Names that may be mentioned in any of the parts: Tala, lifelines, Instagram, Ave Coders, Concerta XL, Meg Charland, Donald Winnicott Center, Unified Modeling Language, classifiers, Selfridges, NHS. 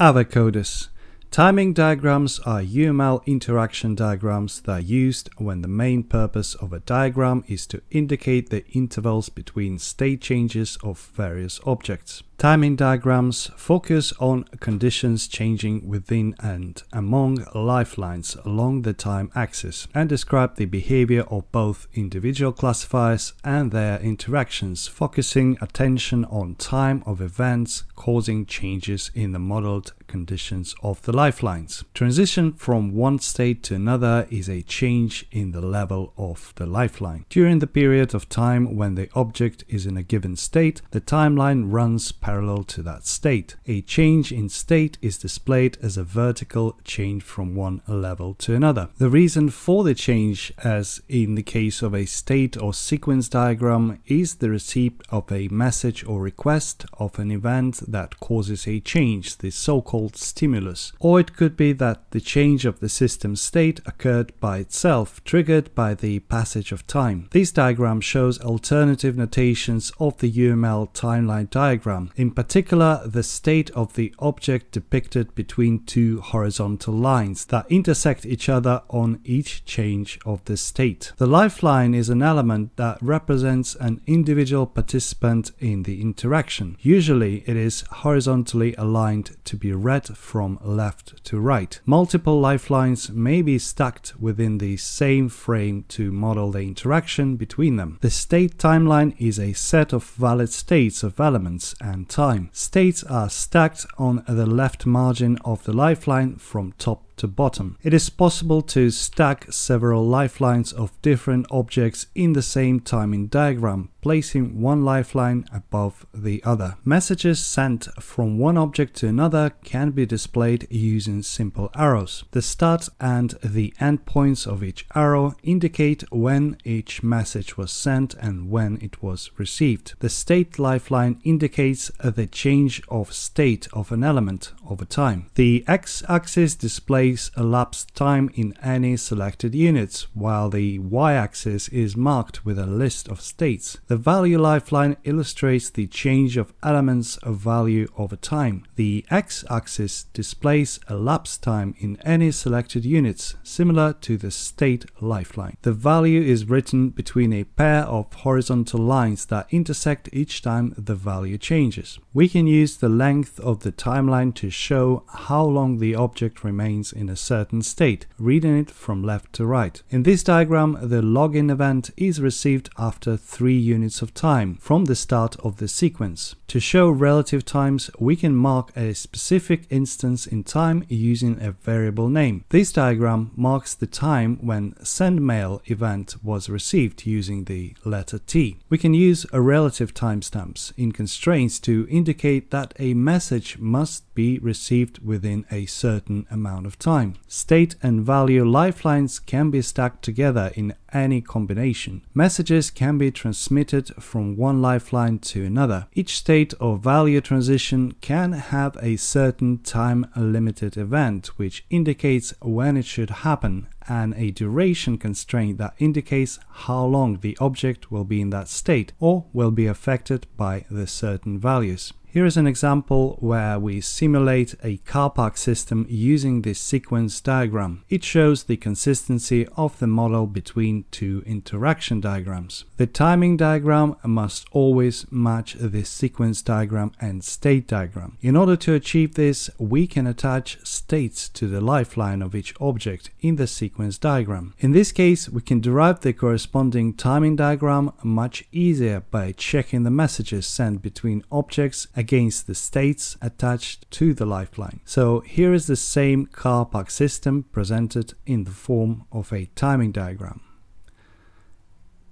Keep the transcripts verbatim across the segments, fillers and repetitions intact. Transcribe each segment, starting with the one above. Ave Coders. Timing diagrams are U M L interaction diagrams that are used when the main purpose of a diagram is to indicate the intervals between state changes of various objects. Timing diagrams focus on conditions changing within and among lifelines along the time axis and describe the behavior of both individual classifiers and their interactions, focusing attention on time of events causing changes in the modeled conditions of the lifelines. Transition from one state to another is a change in the level of the lifeline. During the period of time when the object is in a given state, the timeline runs parallel to that state. A change in state is displayed as a vertical change from one level to another. The reason for the change, as in the case of a state or sequence diagram, is the receipt of a message or request of an event that causes a change, the so-called stimulus. Or it could be that the change of the system state occurred by itself, triggered by the passage of time. This diagram shows alternative notations of the U M L timeline diagram, in particular the state of the object depicted between two horizontal lines that intersect each other on each change of the state. The lifeline is an element that represents an individual participant in the interaction. Usually it is horizontally aligned to be read from left to right. Multiple lifelines may be stacked within the same frame to model the interaction between them. The state timeline is a set of valid states of elements and time. States are stacked on the left margin of the lifeline from top to bottom. It is possible to stack several lifelines of different objects in the same timing diagram, placing one lifeline above the other. Messages sent from one object to another can be displayed using simple arrows. The start and the end points of each arrow indicate when each message was sent and when it was received. The state lifeline indicates the change of state of an element over time. The x-axis displays elapsed time in any selected units, while the y-axis is marked with a list of states. The value lifeline illustrates the change of elements of value over time. The x-axis displays elapsed time in any selected units, similar to the state lifeline. The value is written between a pair of horizontal lines that intersect each time the value changes. We can use the length of the timeline to show how long the object remains in a certain state, reading it from left to right. In this diagram, the login event is received after three units of time from the start of the sequence. To show relative times, we can mark a specific instance in time using a variable name. This diagram marks the time when sendMail event was received using the letter T. We can use a relative timestamps in constraints to indicate that a message must be received within a certain amount of time. State and value lifelines can be stacked together in any combination. Messages can be transmitted from one lifeline to another. Each state or value transition can have a certain time-limited event, which indicates when it should happen, and a duration constraint that indicates how long the object will be in that state or will be affected by the certain values. Here is an example where we simulate a car park system using this sequence diagram. It shows the consistency of the model between two interaction diagrams. The timing diagram must always match the sequence diagram and state diagram. In order to achieve this, we can attach states to the lifeline of each object in the sequence diagram. In this case, we can derive the corresponding timing diagram much easier by checking the messages sent between objects against the states attached to the lifeline. So here is the same car park system presented in the form of a timing diagram.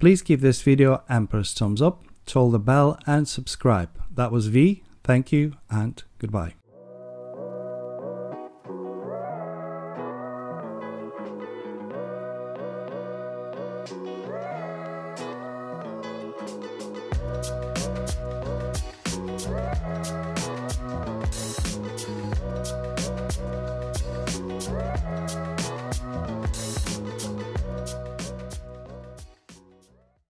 Please give this video amper's thumbs up, toll the bell and subscribe. That was V, thank you and goodbye.